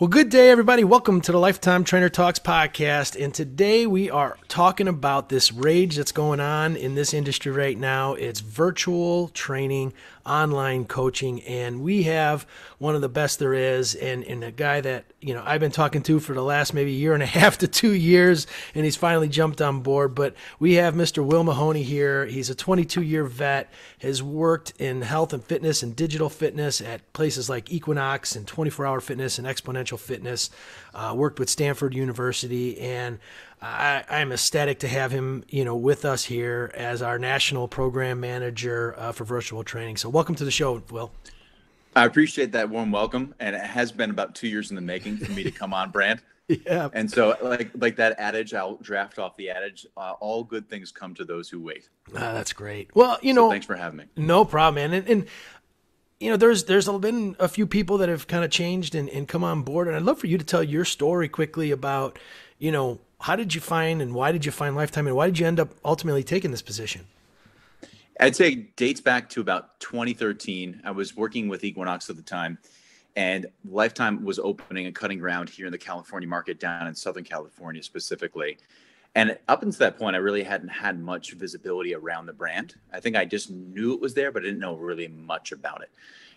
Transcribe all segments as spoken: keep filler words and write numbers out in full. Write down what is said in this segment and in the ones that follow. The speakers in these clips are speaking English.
Well, good day, everybody. Welcome to the Lifetime Trainer Talks podcast. And today we are talking about this rage that's going on in this industry right now. It's virtual training, online coaching, and we have one of the best there is, and, and a guy that, you know, I've been talking to for the last maybe year and a half to two years, and he's finally jumped on board. But we have Mister Will Maloney here. He's a twenty-two-year vet, has worked in health and fitness and digital fitness at places like Equinox and twenty-four hour Fitness and Exponential Fitness, uh, worked with Stanford University, and I, I'm ecstatic to have him, you know, with us here as our national program manager uh, for virtual training. So welcome to the show, Will. I appreciate that warm welcome, and it has been about two years in the making for me to come on brand. Yeah. And so like like that adage, I'll draft off the adage, uh, all good things come to those who wait. Ah, that's great. Well, you so know, thanks for having me. No problem, man. And, and you know, there's there's been a few people that have kind of changed and, and come on board. And I'd love for you to tell your story quickly about, you know, how did you find and why did you find Lifetime, and why did you end up ultimately taking this position? I'd say it dates back to about twenty thirteen. I was working with Equinox at the time, and Lifetime was opening and cutting ground here in the California market, down in Southern California specifically. And up until that point, I really hadn't had much visibility around the brand. I think I just knew it was there, but I didn't know really much about it.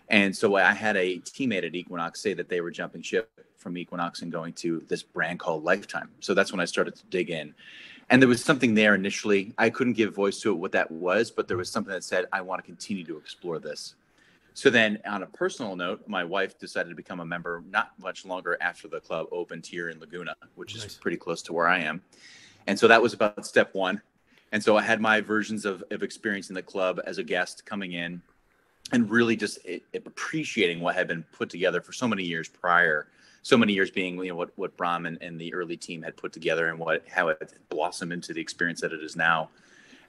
And so I had a teammate at Equinox say that they were jumping ship from Equinox and going to this brand called Lifetime. So that's when I started to dig in. And there was something there initially. I couldn't give voice to it what that was, but there was something that said, I want to continue to explore this. So then on a personal note, my wife decided to become a member not much longer after the club opened here in Laguna, which nice. Is pretty close to where I am. And so that was about step one. And so I had my versions of, of experiencing the club as a guest coming in and really just it, it appreciating what had been put together for so many years prior, so many years being, you know, what, what Brahm and, and the early team had put together and what how it blossomed into the experience that it is now.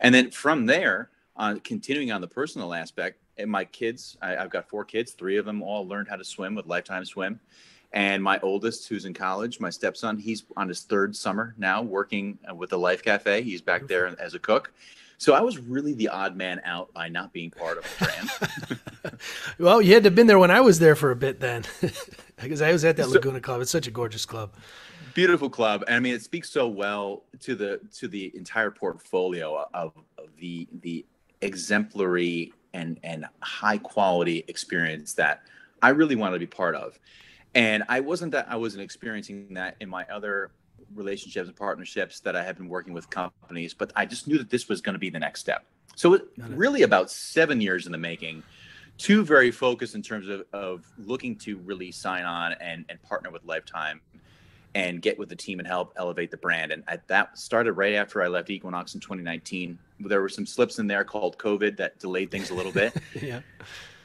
And then from there, uh, continuing on the personal aspect, and my kids, I, I've got four kids, three of them all learned how to swim with Lifetime Swim. And my oldest, who's in college, my stepson, he's on his third summer now working with the Life Cafe. He's back there as a cook. So I was really the odd man out by not being part of a brand. Well, you had to have been there when I was there for a bit then, because I was at that so, Laguna Club. It's such a gorgeous club. Beautiful club. I mean, it speaks so well to the to the entire portfolio of, of the the exemplary and, and high quality experience that I really wanted to be part of. And I wasn't that I wasn't experiencing that in my other relationships and partnerships that I had been working with companies, but I just knew that this was going to be the next step. So it really about seven years in the making, two very focused in terms of, of looking to really sign on and, and partner with Lifetime and get with the team and help elevate the brand. And I, that started right after I left Equinox in twenty nineteen. There were some slips in there called COVID that delayed things a little bit. Yeah.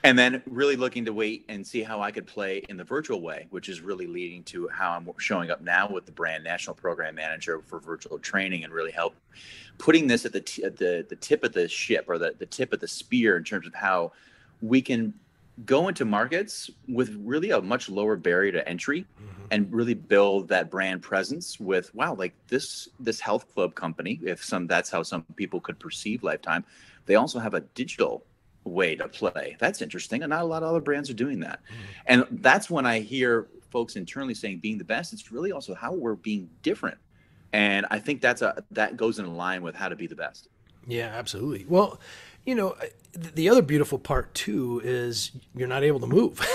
And then really looking to wait and see how I could play in the virtual way, which is really leading to how I'm showing up now with the brand national program manager for virtual training, and really help putting this at the t at the, the tip of the ship, or the, the tip of the spear, in terms of how we can go into markets with really a much lower barrier to entry, mm-hmm. and really build that brand presence with, wow, like this this health club company, if some that's how some people could perceive Lifetime, they also have a digital way to play. That's interesting, and not a lot of other brands are doing that. Mm. And that's when I hear folks internally saying being the best, it's really also how we're being different. And I think that's a that goes in line with how to be the best. Yeah, absolutely. Well, you know, the other beautiful part too is you're not able to move.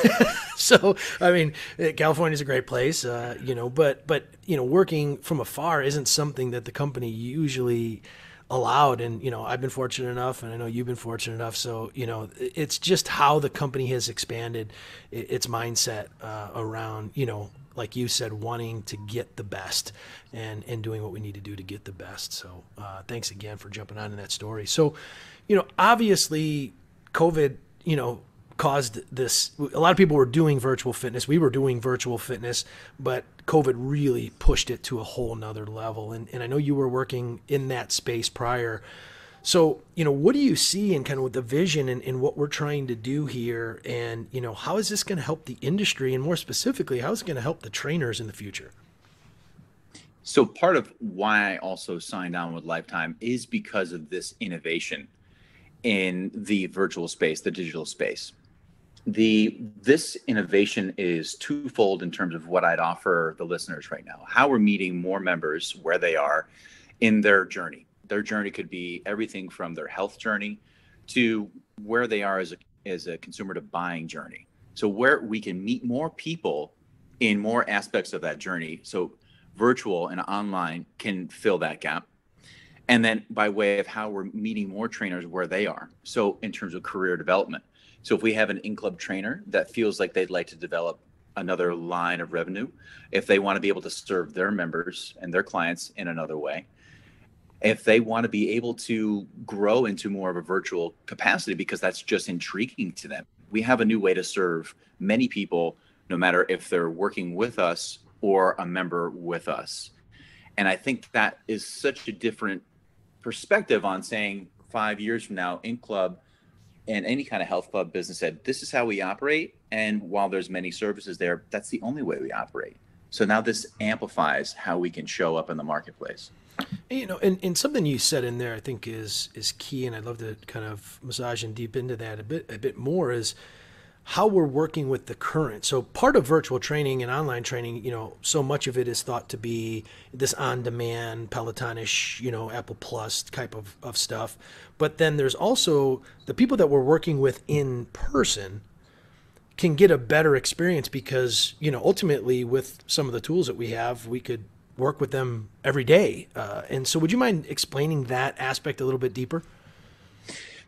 So, I mean, California is a great place, uh, you know, but but you know, working from afar isn't something that the company usually allowed. And, you know, I've been fortunate enough, and I know you've been fortunate enough. So, you know, it's just how the company has expanded its mindset uh, around, you know, like you said, wanting to get the best and, and doing what we need to do to get the best. So uh, thanks again for jumping on in that story. So, you know, obviously COVID, you know, caused this. A lot of people were doing virtual fitness. We were doing virtual fitness, but COVID really pushed it to a whole nother level. And, and I know you were working in that space prior. So, you know, what do you see in kind of with the vision and, and what we're trying to do here? And, you know, how is this going to help the industry? And more specifically, how is it going to help the trainers in the future? So part of why I also signed on with Lifetime is because of this innovation in the virtual space, the digital space. The this innovation is twofold in terms of what I'd offer the listeners right now. How we're meeting more members where they are in their journey. Their journey could be everything from their health journey to where they are as a as a consumer to buying journey. So where we can meet more people in more aspects of that journey. So virtual and online can fill that gap. And then by way of how we're meeting more trainers where they are. So in terms of career development. So if we have an in-club trainer that feels like they'd like to develop another line of revenue, if they want to be able to serve their members and their clients in another way, if they want to be able to grow into more of a virtual capacity because that's just intriguing to them. We have a new way to serve many people, no matter if they're working with us or a member with us. And I think that is such a different perspective on saying five years from now, in-club and any kind of health club business said, this is how we operate. And while there's many services there, that's the only way we operate. So now this amplifies how we can show up in the marketplace. You know, and, and something you said in there, I think is, is key. And I'd love to kind of massage and deep into that a bit, a bit more is how we're working with the current. So part of virtual training and online training, you know, so much of it is thought to be this on-demand, Peloton-ish, you know, Apple Plus type of, of stuff. But then there's also the people that we're working with in person can get a better experience because, you know, ultimately with some of the tools that we have, we could work with them every day. Uh, and so would you mind explaining that aspect a little bit deeper?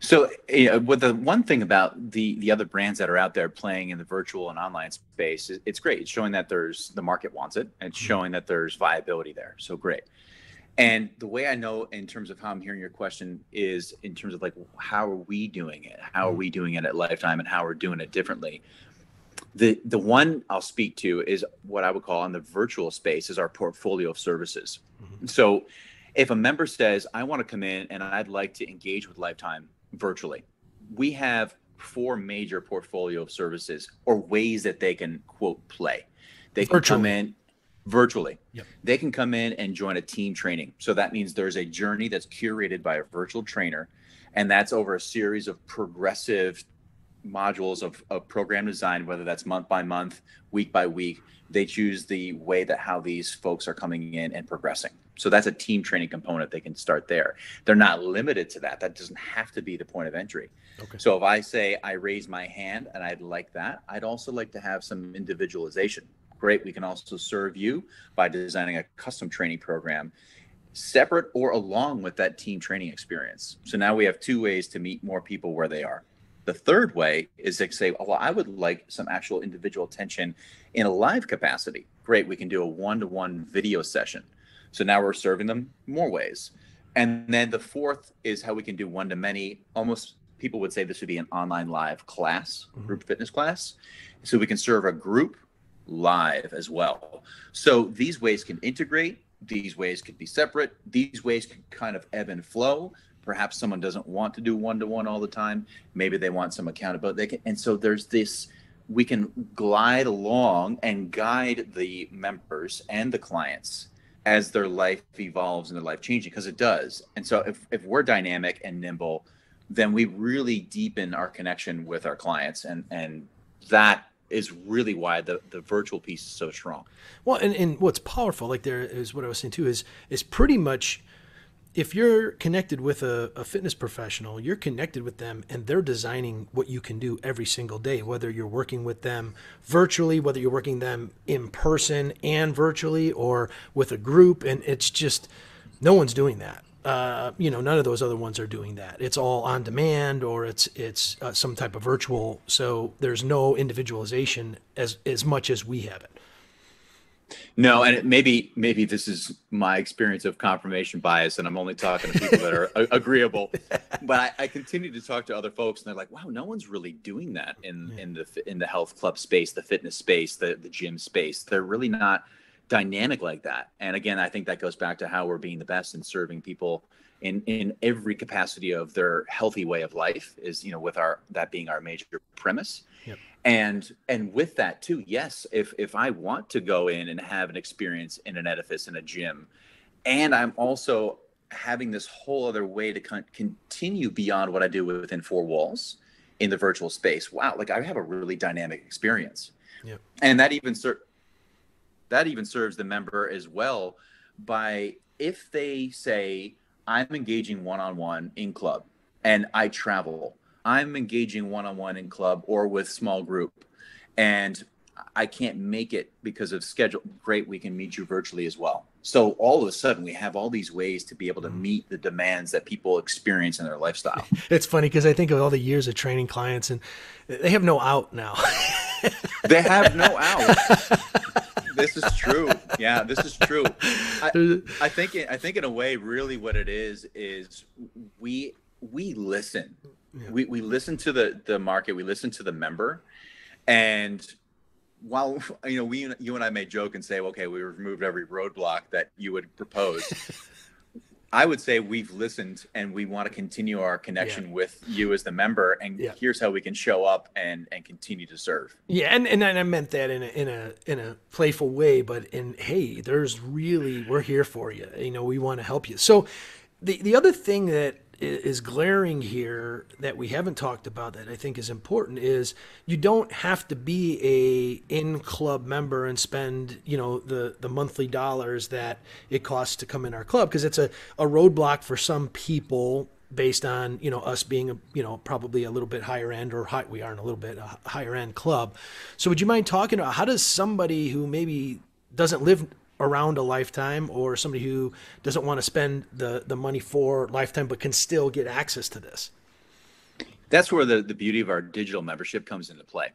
So you know, with the one thing about the, the other brands that are out there playing in the virtual and online space, it's great. It's showing that there's the market wants it. It's showing that there's viability there. So great. And the way I know in terms of how I'm hearing your question is in terms of like, how are we doing it? How are we doing it at Lifetime and how we're doing it differently? The the one I'll speak to is what I would call in the virtual space is our portfolio of services. Mm-hmm. So if a member says, I want to come in and I'd like to engage with Lifetime virtually, we have four major portfolio of services or ways that they can quote play. They can virtually. come in virtually. Yep. They can come in and join a team training. So that means there's a journey that's curated by a virtual trainer. And that's over a series of progressive modules of, of program design, whether that's month by month, week by week. They choose the way that how these folks are coming in and progressing. So that's a team training component. They can start there. They're not limited to that. That doesn't have to be the point of entry. Okay. So if I say I raise my hand and I'd like that, I'd also like to have some individualization. Great. We can also serve you by designing a custom training program separate or along with that team training experience. So now we have two ways to meet more people where they are. The third way is to say, well, I would like some actual individual attention in a live capacity. Great. We can do a one-to-one video session. So now we're serving them more ways. And then the fourth is how we can do one-to-many. Almost people would say this would be an online live class, mm-hmm. group fitness class. So we can serve a group live as well. So these ways can integrate. These ways could be separate. These ways can kind of ebb and flow. Perhaps someone doesn't want to do one-to-one all the time. Maybe they want some accountability. They can, and so there's this, we can glide along and guide the members and the clients as their life evolves and their life changes, because it does. And so if, if we're dynamic and nimble, then we really deepen our connection with our clients. And, and that is really why the, the virtual piece is so strong. Well, and, and what's powerful, like there is what I was saying too, is, is pretty much if you're connected with a, a fitness professional, you're connected with them and they're designing what you can do every single day, whether you're working with them virtually, whether you're working them in person and virtually or with a group. And it's just, no one's doing that. Uh, you know, none of those other ones are doing that. It's all on demand or it's, it's uh, some type of virtual. So there's no individualization as, as much as we have it. No, and it maybe maybe this is my experience of confirmation bias, and I'm only talking to people that are agreeable. But I, I continue to talk to other folks, and they're like, "Wow, no one's really doing that in yeah. in the in the health club space, the fitness space, the the gym space. They're really not dynamic like that." And again, I think that goes back to how we're being the best in serving people in in every capacity of their healthy way of life. Is you know, with our that being our major premise. Yep. And and with that too, yes, if if I want to go in and have an experience in an edifice, in a gym, and I'm also having this whole other way to con- continue beyond what I do within four walls in the virtual space. Wow, like I have a really dynamic experience. Yep. And that even ser- that even serves the member as well by if they say, I'm engaging one-on-one in club and I travel, I'm engaging one-on-one in club or with small group and I can't make it because of schedule. Great, we can meet you virtually as well. So all of a sudden we have all these ways to be able to meet the demands that people experience in their lifestyle. It's funny because I think of all the years of training clients and they have no out now. They have no out. This is true. Yeah, this is true. I, I think I think in a way really what it is is we we listen. Yeah. We we listen to the the market, we listen to the member, and while you know we you and I may joke and say, okay, we removed every roadblock that you would propose. I would say we've listened and we want to continue our connection yeah. with you as the member. And yeah. here's how we can show up and, and continue to serve. Yeah. And, and I meant that in a, in a, in a playful way, but in, hey, there's really, we're here for you. You know, we want to help you. So the, the other thing that is glaring here that we haven't talked about that I think is important is you don't have to be a in club member and spend, you know, the, the monthly dollars that it costs to come in our club. Cause it's a, a roadblock for some people based on, you know, us being, a, you know, probably a little bit higher end or high, we aren't a little bit a higher end club. So would you mind talking about how does somebody who maybe doesn't live around a lifetime or somebody who doesn't want to spend the, the money for lifetime, but can still get access to this? That's where the, the beauty of our digital membership comes into play.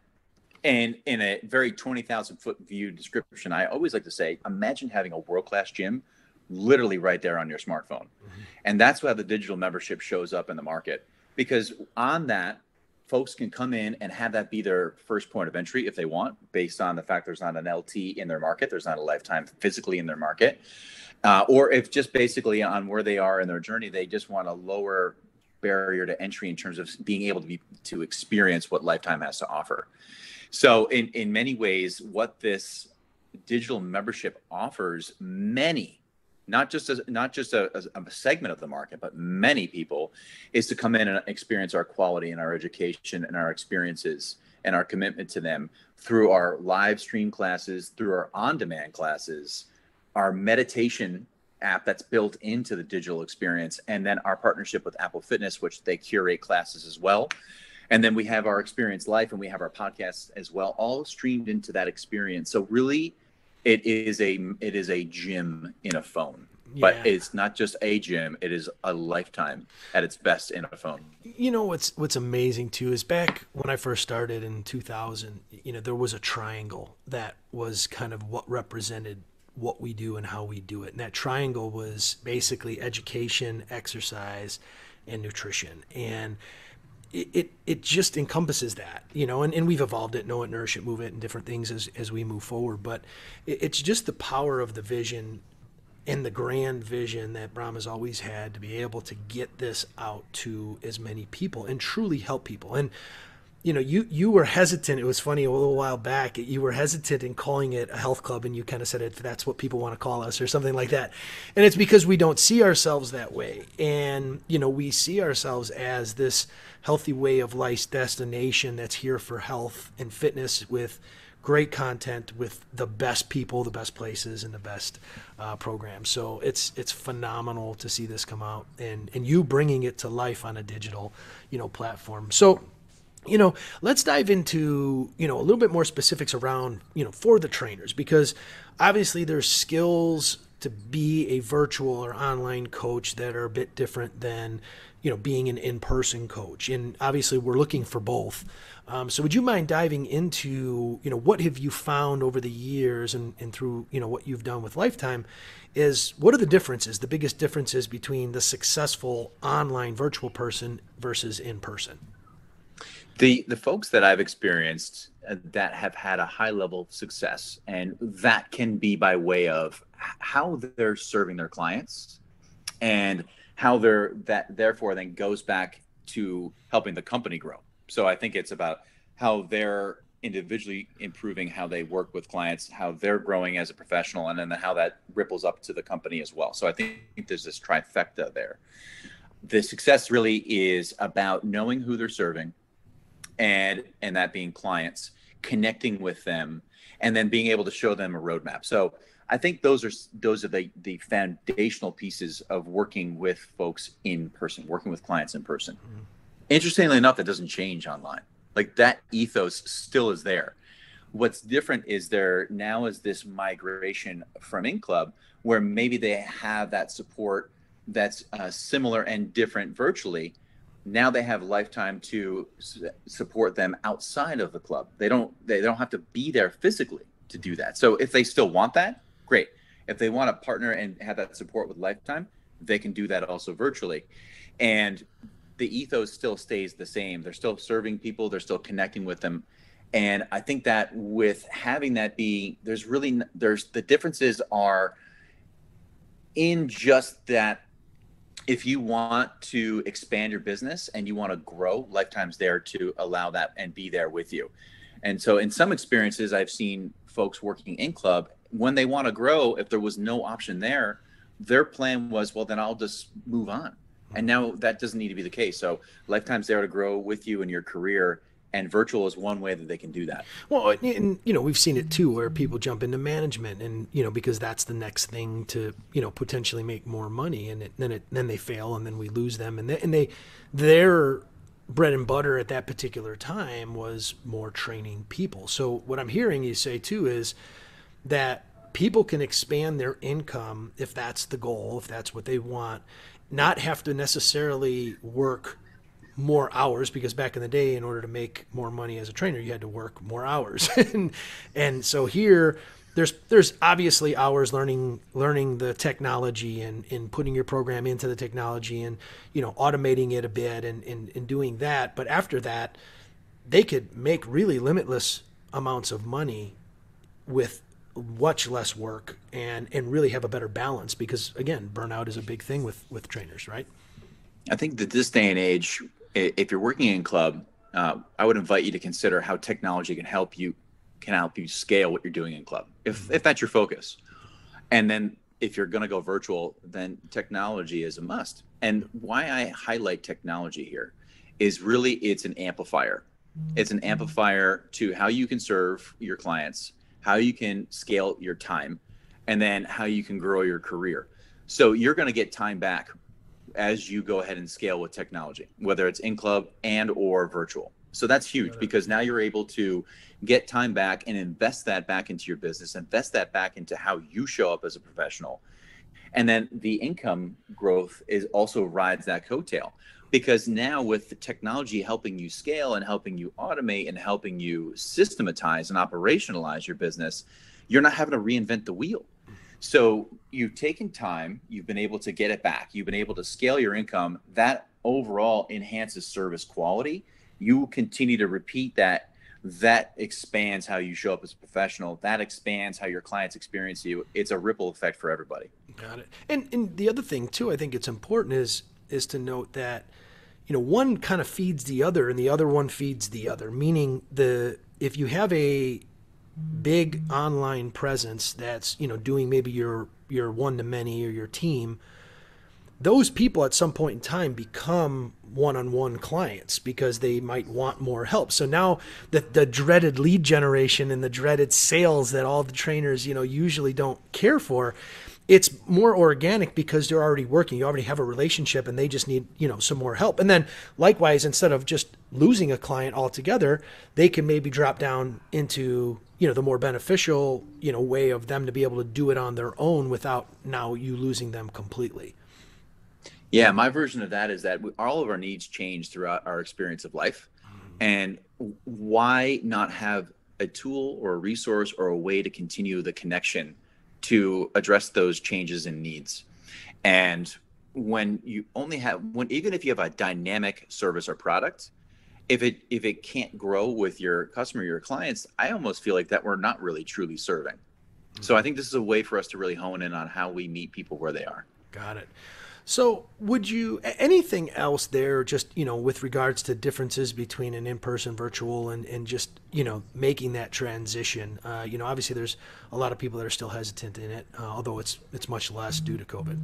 And in a very twenty thousand foot view description, I always like to say, imagine having a world-class gym literally right there on your smartphone. Mm-hmm. And that's where the digital membership shows up in the market, because on that, folks can come in and have that be their first point of entry if they want, based on the fact there's not an L T in their market, there's not a lifetime physically in their market, uh, or if just basically on where they are in their journey, they just want a lower barrier to entry in terms of being able to be to experience what Lifetime has to offer. So in, in many ways, what this digital membership offers many, not just as, not just a, a segment of the market, but many people, is to come in and experience our quality and our education and our experiences and our commitment to them through our live stream classes, through our on-demand classes, our meditation app that's built into the digital experience, and then our partnership with Apple Fitness, which they curate classes as well. And then we have our Experience Life and we have our podcasts as well, all streamed into that experience. So really, It is a it is a gym in a phone, yeah. But it's not just a gym. It is a lifetime at its best in a phone. You know, what's what's amazing, too, is back when I first started in two thousand, you know, there was a triangle that was kind of what represented what we do and how we do it. And that triangle was basically education, exercise, and nutrition. And It, it it just encompasses that, you know, and, and we've evolved it, know it, nourish it, move it, and different things as, as we move forward. But it, it's just the power of the vision and the grand vision that Brahm has always had to be able to get this out to as many people and truly help people. And, you know, you, you were hesitant. It was funny, a little while back, you were hesitant in calling it a health club, and you kind of said if that's what people want to call us or something like that. And it's because we don't see ourselves that way. And, you know, we see ourselves as this healthy way of life destination that's here for health and fitness with great content, with the best people, the best places, and the best uh, programs. So it's it's phenomenal to see this come out and, and you bringing it to life on a digital, you know, platform. So, you know, let's dive into, you know, a little bit more specifics around, you know, for the trainers, because obviously there's skills to be a virtual or online coach that are a bit different than, you know, being an in-person coach. And obviously we're looking for both. Um, so would you mind diving into, you know, what have you found over the years and, and through, you know, what you've done with Lifetime is what are the differences, the biggest differences between the successful online virtual person versus in-person? The the folks that I've experienced that have had a high level of success, and that can be by way of how they're serving their clients and how they're that therefore then goes back to helping the company grow. So I think it's about how they're individually improving how they work with clients, how they're growing as a professional, and then how that ripples up to the company as well. So I think there's this trifecta there. The success really is about knowing who they're serving, and and that being clients, connecting with them, and then being able to show them a roadmap. So I think those are those are the, the foundational pieces of working with folks in person, working with clients in person. Mm-hmm. Interestingly enough, that doesn't change online. Like that ethos still is there. What's different is there now is this migration from in-club where maybe they have that support that's uh, similar and different virtually. Now they have lifetime to su- support them outside of the club. They don't they don't have to be there physically to do that. So if they still want that, great. If they want to partner and have that support with lifetime, they can do that also virtually. And the ethos still stays the same. They're still serving people. They're still connecting with them. And I think that with having that be, there's really, there's the differences are in just that if you want to expand your business and you want to grow, Lifetime's there to allow that and be there with you. And so in some experiences, I've seen folks working in club, when they want to grow, if there was no option there, their plan was, well, then I'll just move on. And now that doesn't need to be the case. So Lifetime's there to grow with you in your career. And virtual is one way that they can do that. Well, and, you know, we've seen it too, where people jump into management and, you know, because that's the next thing to, you know, potentially make more money. And it, then it, then they fail and then we lose them. And they, and they, their bread and butter at that particular time was more training people. So what I'm hearing you say too, is that people can expand their income if that's the goal, if that's what they want, not have to necessarily work more hours, because back in the day, in order to make more money as a trainer, you had to work more hours. and, and so here there's, there's obviously hours learning, learning the technology and, and putting your program into the technology and, you know, automating it a bit and, and, and doing that. But after that, they could make really limitless amounts of money with much less work and, and really have a better balance, because again, burnout is a big thing with, with trainers, right? I think that this day and age, if you're working in club, uh, I would invite you to consider how technology can help you, can help you scale what you're doing in club, if if that's your focus. And then if you're going to go virtual, then technology is a must. And why I highlight technology here is really it's an amplifier. It's an amplifier to how you can serve your clients, how you can scale your time, and then how you can grow your career. So you're going to get time back as you go ahead and scale with technology, whether it's in club and or virtual. So that's huge, because now you're able to get time back and invest that back into your business, invest that back into how you show up as a professional. And then the income growth is also rides that coattail, because now with the technology helping you scale and helping you automate and helping you systematize and operationalize your business, you're not having to reinvent the wheel. So you've taken time, you've been able to get it back, you've been able to scale your income. That overall enhances service quality. You continue to repeat that. That expands how you show up as a professional. That expands how your clients experience you. It's a ripple effect for everybody. Got it. And and the other thing too, I think it's important is is to note that, you know, one kind of feeds the other and the other one feeds the other, meaning the if you have a big online presence that's, you know, doing maybe your your one-to-many or your team, those people at some point in time become one-on-one clients because they might want more help. So now the, the dreaded lead generation and the dreaded sales that all the trainers, you know, usually don't care for, it's more organic because they're already working. You already have a relationship and they just need, you know, some more help. And then likewise, instead of just losing a client altogether, they can maybe drop down into, you know, the more beneficial, you know, way of them to be able to do it on their own without now you losing them completely. Yeah. My version of that is that we, all of our needs change throughout our experience of life. And why not have a tool or a resource or a way to continue the connection to address those changes in needs? And when you only have when, even if you have a dynamic service or product, If it if it can't grow with your customer, your clients, I almost feel like that we're not really truly serving. Mm-hmm. So I think this is a way for us to really hone in on how we meet people where they are. Got it. So would you, anything else there just, you know, with regards to differences between an in-person virtual and, and just, you know, making that transition? Uh, you know, obviously there's a lot of people that are still hesitant in it, uh, although it's it's much less due to COVID.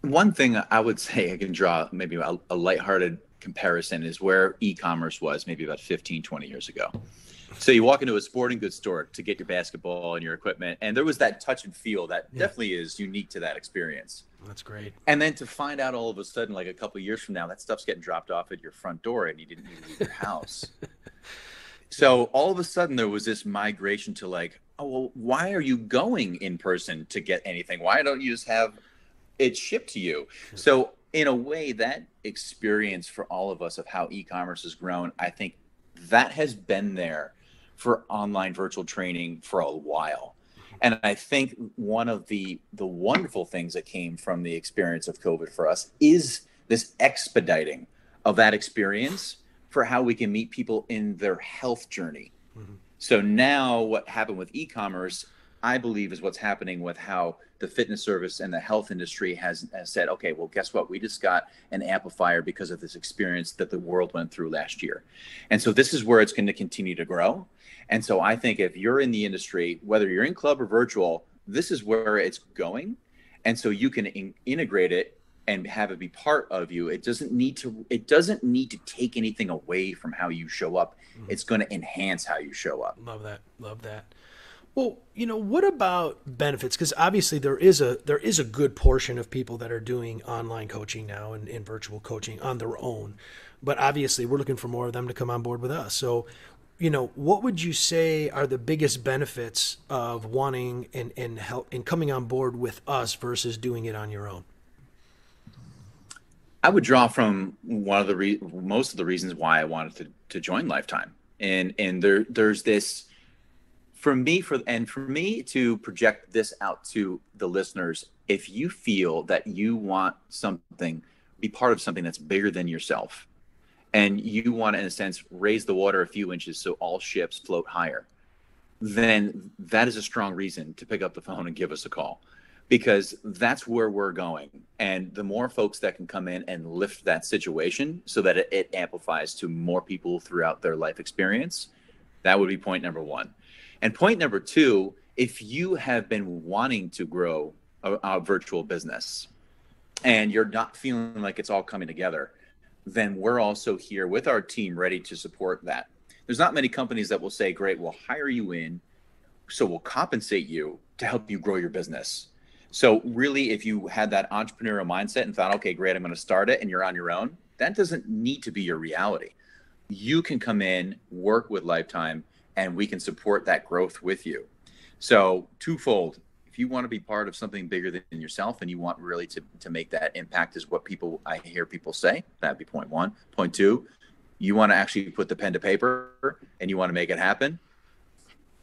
One thing I would say I can draw maybe a, a lighthearted comparison is where e-commerce was maybe about fifteen, twenty years ago. So you walk into a sporting goods store to get your basketball and your equipment, and there was that touch and feel that yeah. definitely is unique to that experience. That's great. And then to find out all of a sudden, like a couple of years from now, that stuff's getting dropped off at your front door and you didn't even leave your house. So all of a sudden there was this migration to like, oh, well, why are you going in person to get anything? Why don't you just have it shipped to you? So in a way, that experience for all of us of how e-commerce has grown, I think that has been there for online virtual training for a while. And I think one of the the wonderful things that came from the experience of COVID for us is this expediting of that experience for how we can meet people in their health journey. Mm-hmm. So now what happened with e-commerce, I believe, is what's happening with how the fitness service and the health industry has, has said, okay, well, guess what? We just got an amplifier because of this experience that the world went through last year. And so this is where it's going to continue to grow. And so I think if you're in the industry, whether you're in club or virtual, this is where it's going. And so you can in- integrate it and have it be part of you. It doesn't need to, it doesn't need to take anything away from how you show up. Mm-hmm. It's going to enhance how you show up. Love that. Love that. Well, you know, what about benefits? Because obviously there is a there is a good portion of people that are doing online coaching now and, and virtual coaching on their own. But obviously we're looking for more of them to come on board with us. So, you know, what would you say are the biggest benefits of wanting and, and help and coming on board with us versus doing it on your own? I would draw from one of the re- most of the reasons why I wanted to, to join Lifetime. And and there there's this for me for and for me to project this out to the listeners. If you feel that you want something, be part of something that's bigger than yourself, and you want to, in a sense, raise the water a few inches so all ships float higher, then that is a strong reason to pick up the phone and give us a call. Because that's where we're going. And the more folks that can come in and lift that situation so that it, it amplifies to more people throughout their life experience, that would be point number one. And point number two, if you have been wanting to grow a, a virtual business and you're not feeling like it's all coming together, then we're also here with our team ready to support that. There's not many companies that will say, great, we'll hire you in, so we'll compensate you to help you grow your business. So really, if you had that entrepreneurial mindset and thought, okay, great, I'm going to start it, and you're on your own, that doesn't need to be your reality. You can come in, work with Lifetime, and we can support that growth with you. So twofold, if you want to be part of something bigger than yourself and you want really to, to make that impact is what people I hear people say. That'd be point one. Point two, you want to actually put the pen to paper and you want to make it happen.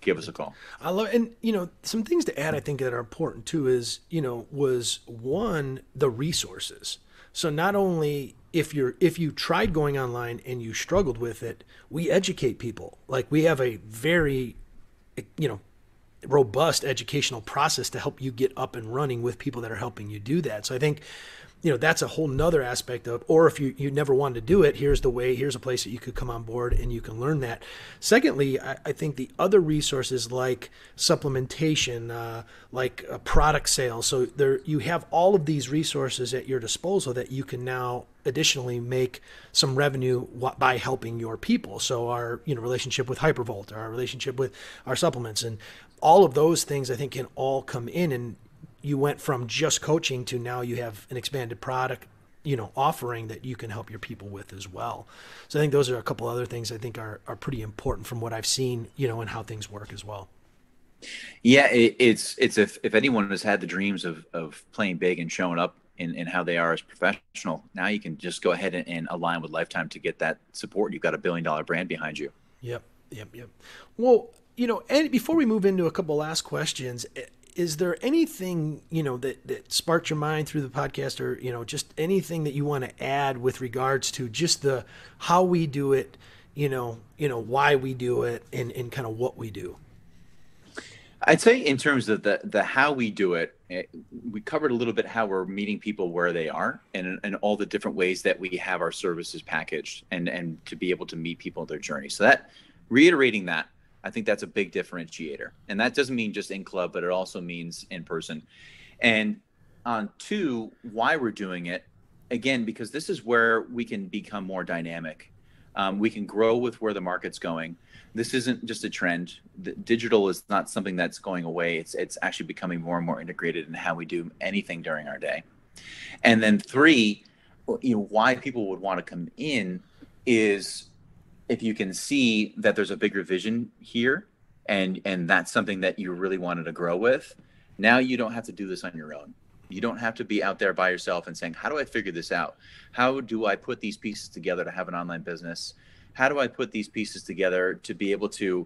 Give us a call. I love, and you know, some things to add, I think that are important too is, you know, was one, the resources. So not only if you're, if you tried going online and you struggled with it, we educate people. Like we have a very, you know, robust educational process to help you get up and running with people that are helping you do that. So I think, you know, that's a whole nother aspect of, or if you, you never wanted to do it, here's the way, here's a place that you could come on board and you can learn that. Secondly, I, I think the other resources like supplementation, uh, like a product sale. So there, you have all of these resources at your disposal that you can now additionally make some revenue by helping your people. So our, you know, relationship with Hypervolt, our relationship with our supplements, and all of those things I think can all come in. And you went from just coaching to now you have an expanded product, you know, offering that you can help your people with as well. So I think those are a couple other things I think are, are pretty important from what I've seen, you know, and how things work as well. Yeah, it, it's it's if, if anyone has had the dreams of, of playing big and showing up in, in how they are as professional, now you can just go ahead and, and align with Lifetime to get that support. You've got a billion dollar brand behind you. Yep, yep, yep. Well, you know, and before we move into a couple last questions, it, is there anything, you know, that, that sparked your mind through the podcast, or, you know, just anything that you want to add with regards to just the, how we do it, you know, you know, why we do it, and, and kind of what we do? I'd say in terms of the, the, how we do it, it, we covered a little bit how we're meeting people where they are and, and all the different ways that we have our services packaged and, and to be able to meet people on their journey. So that, reiterating that, I think that's a big differentiator. And that doesn't mean just in club, but it also means in person. And on two, why we're doing it, again, because this is where we can become more dynamic. Um, we can grow with where the market's going. This isn't just a trend. The digital is not something that's going away. It's, it's actually becoming more and more integrated in how we do anything during our day. And then three, you know, why people would want to come in is if you can see that there's a bigger vision here, and, and that's something that you really wanted to grow with. Now you don't have to do this on your own. You don't have to be out there by yourself and saying, how do I figure this out? How do I put these pieces together to have an online business? How do I put these pieces together to be able to,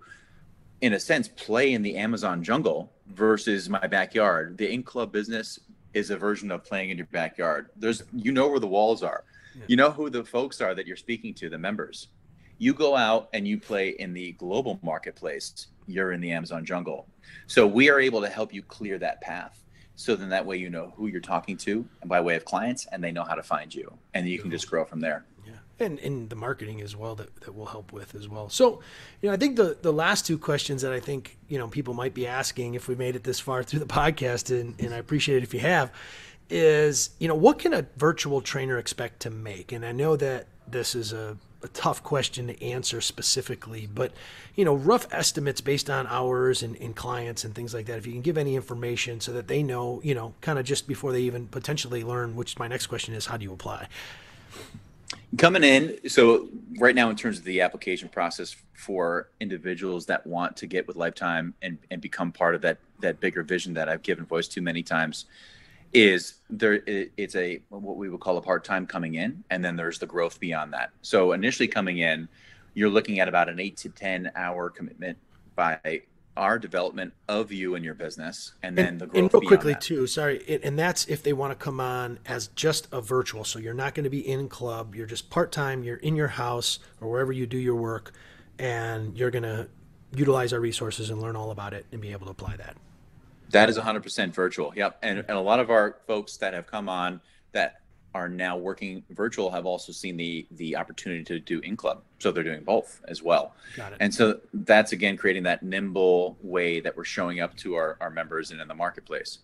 in a sense, play in the Amazon jungle versus my backyard? The in-club business is a version of playing in your backyard. There's, you know where the walls are. Yeah. You know who the folks are that you're speaking to, the members. You go out and you play in the global marketplace. You're in the Amazon jungle. So we are able to help you clear that path. So then that way you know who you're talking to and by way of clients, and they know how to find you, and you can just grow from there. Yeah, and and the marketing as well that, that will help with as well. So, you know, I think the, the last two questions that I think, you know, people might be asking if we made it this far through the podcast, and, and I appreciate it if you have, is, you know, what can a virtual trainer expect to make? And I know that this is a, a tough question to answer specifically, but, you know, rough estimates based on hours and, and clients and things like that, if you can give any information so that they know, you know, kind of just before they even potentially learn, which my next question is, how do you apply? Coming in, so right now in terms of the application process for individuals that want to get with Lifetime and, and become part of that, that bigger vision that I've given voice to many times, is there, it's a, what we would call a part-time coming in, and then there's the growth beyond that. So initially coming in, you're looking at about an eight to ten hour commitment by our development of you and your business. And, and then the growth. And real quickly that. too, sorry. And that's if they want to come on as just a virtual. So you're not going to be in club, you're just part-time, you're in your house or wherever you do your work, and you're going to utilize our resources and learn all about it and be able to apply that. That is one hundred percent virtual. Yep. And, and a lot of our folks that have come on that are now working virtual have also seen the the opportunity to do in-club. So they're doing both as well. Got it. And so that's, again, creating that nimble way that we're showing up to our, our members and in the marketplace.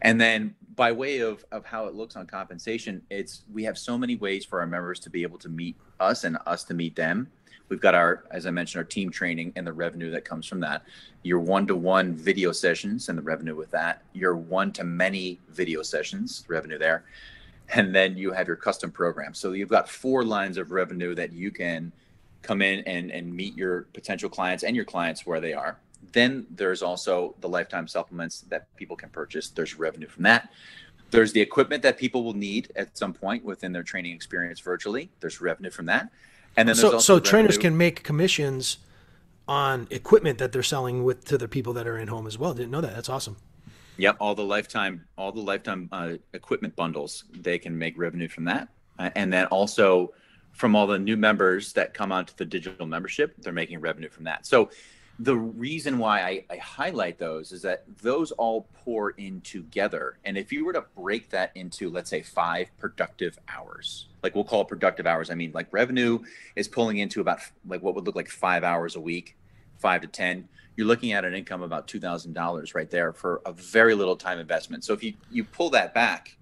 And then by way of, of how it looks on compensation, it's we have so many ways for our members to be able to meet us and us to meet them. We've got our, as I mentioned, our team training and the revenue that comes from that. Your one-to-one video sessions and the revenue with that. Your one-to-many video sessions, revenue there. And then you have your custom program. So you've got four lines of revenue that you can come in and, and meet your potential clients and your clients where they are. Then there's also the Lifetime supplements that people can purchase. There's revenue from that. There's the equipment that people will need at some point within their training experience virtually. There's revenue from that. And then so, so trainers can make commissions on equipment that they're selling with to the people that are in home as well. Didn't know that. That's awesome. Yep. All the lifetime, all the lifetime uh, equipment bundles, they can make revenue from that. Uh, and then also from all the new members that come onto the digital membership, they're making revenue from that. So the reason why I, I highlight those is that those all pour in together. And if you were to break that into, let's say, five productive hours, like we'll call productive hours. I mean, like revenue is pulling into about like what would look like five hours a week, five to ten. You're looking at an income of about two thousand dollars right there for a very little time investment. So if you, you pull that back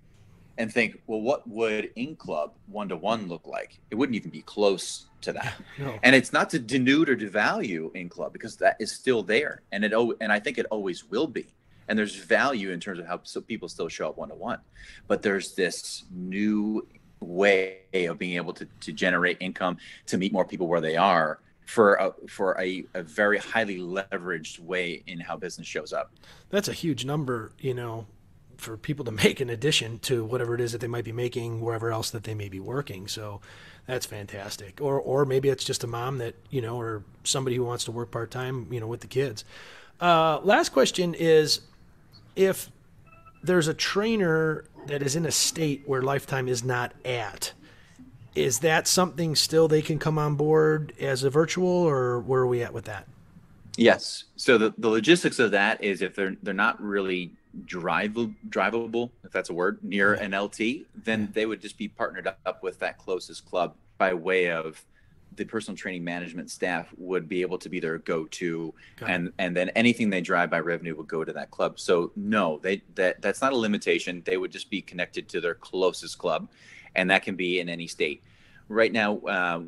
and think, well, what would in-club one-to-one look like? It wouldn't even be close to that. No. And it's not to denude or devalue in-club, because that is still there. And it and I think it always will be. And there's value in terms of how so people still show up one-to-one. But there's this new way of being able to, to generate income, to meet more people where they are, for a, for a, a very highly leveraged way in how business shows up. That's a huge number, you know, for people to make in addition to whatever it is that they might be making wherever else that they may be working. So that's fantastic. Or, or maybe it's just a mom that, you know, or somebody who wants to work part-time, you know, with the kids. Uh, last question is, if there's a trainer that is in a state where Lifetime is not at, is that something still they can come on board as a virtual, or where are we at with that? Yes. So the, the logistics of that is if they're, they're not really drive, drivable, if that's a word, near an L T, then they would just be partnered up with that closest club by way of the personal training management staff would be able to be their go-to, and, and then anything they drive by revenue would go to that club. So no, they, that that's not a limitation. They would just be connected to their closest club. and that can be in any state. Right now, uh,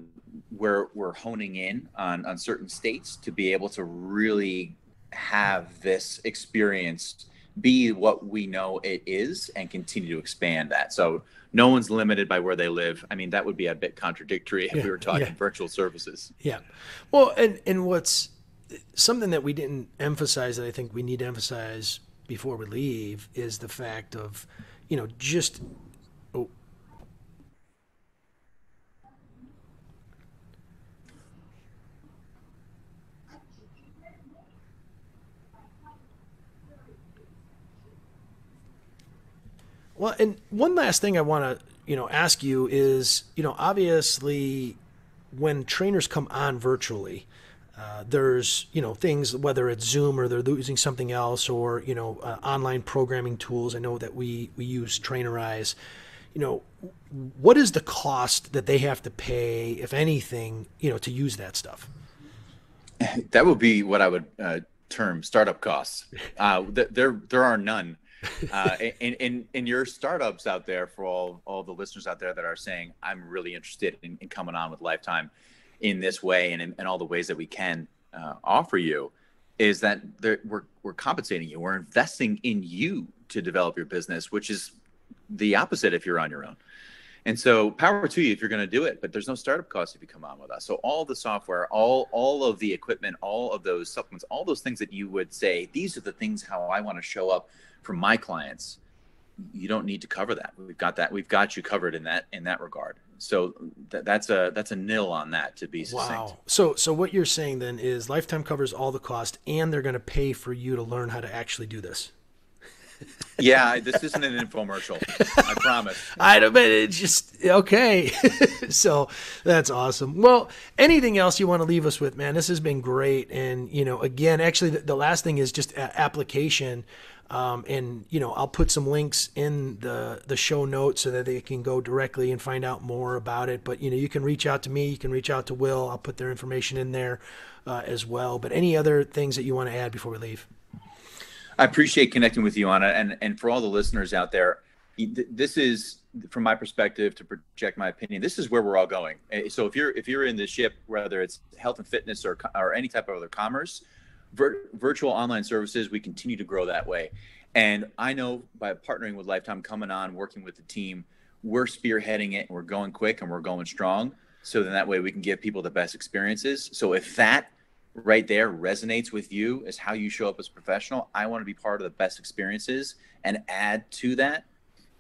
we're we're honing in on on certain states to be able to really have this experience be what we know it is and continue to expand that. So no one's limited by where they live. I mean, that would be a bit contradictory if yeah, we were talking yeah. virtual services. Yeah. Well, and, and what's something that we didn't emphasize that I think we need to emphasize before we leave is the fact of, you know, just oh. Well, and one last thing I want to, you know, ask you is, you know, obviously when trainers come on virtually, uh, there's, you know, things, whether it's Zoom or they're using something else or, you know, uh, online programming tools. I know that we, we use Trainerize. You know, what is the cost that they have to pay, if anything, you know, to use that stuff? That would be what I would uh, term startup costs. Uh, th- there, there are none. uh, in, in, in your startups out there, for all, all the listeners out there that are saying, I'm really interested in, in coming on with Lifetime in this way and in and all the ways that we can uh, offer you, is that there, we're, we're compensating you. We're investing in you to develop your business, which is the opposite if you're on your own. And so power to you if you're going to do it, but there's no startup costs if you come on with us. So all the software, all all of the equipment, all of those supplements, all those things that you would say, these are the things how I want to show up for my clients. You don't need to cover that. We've got that. We've got you covered in that in that regard. So th- that's a that's a nil on that, to be succinct. Wow. So so what you're saying then is Lifetime covers all the cost, and they're going to pay for you to learn how to actually do this. Yeah, this isn't an infomercial. I promise. I don't, but it just, okay. So that's awesome. Well, anything else you want to leave us with, man? This has been great. And, you know, again, actually the, the last thing is just a- application. Um, and, you know, I'll put some links in the, the show notes so that they can go directly and find out more about it. But, you know, you can reach out to me, you can reach out to Will. I'll put their information in there uh, as well. But any other things that you want to add before we leave? I appreciate connecting with you, Anna, and, and for all the listeners out there, this is, from my perspective, to project my opinion, this is where we're all going. So if you're if you're in the ship, whether it's health and fitness or or any type of other commerce, vir- virtual online services, we continue to grow that way. And I know by partnering with Lifetime, coming on, working with the team, we're spearheading it, and we're going quick, and we're going strong. So then that way we can give people the best experiences. So if that right there resonates with you is how you show up as a professional, I want to be part of the best experiences and add to that,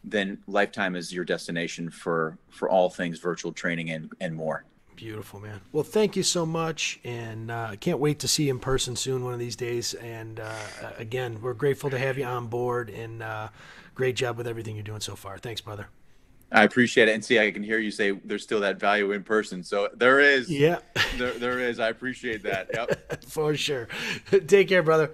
then Lifetime is your destination for, for all things virtual training and, and more. Beautiful, man. Well, thank you so much. And I uh, can't wait to see you in person soon, one of these days. And uh, again, we're grateful to have you on board, and uh, great job with everything you're doing so far. Thanks, brother. I appreciate it. And see, I can hear you say there's still that value in person. So there is. Yeah. There, there is. I appreciate that. Yep. For sure. Take care, brother.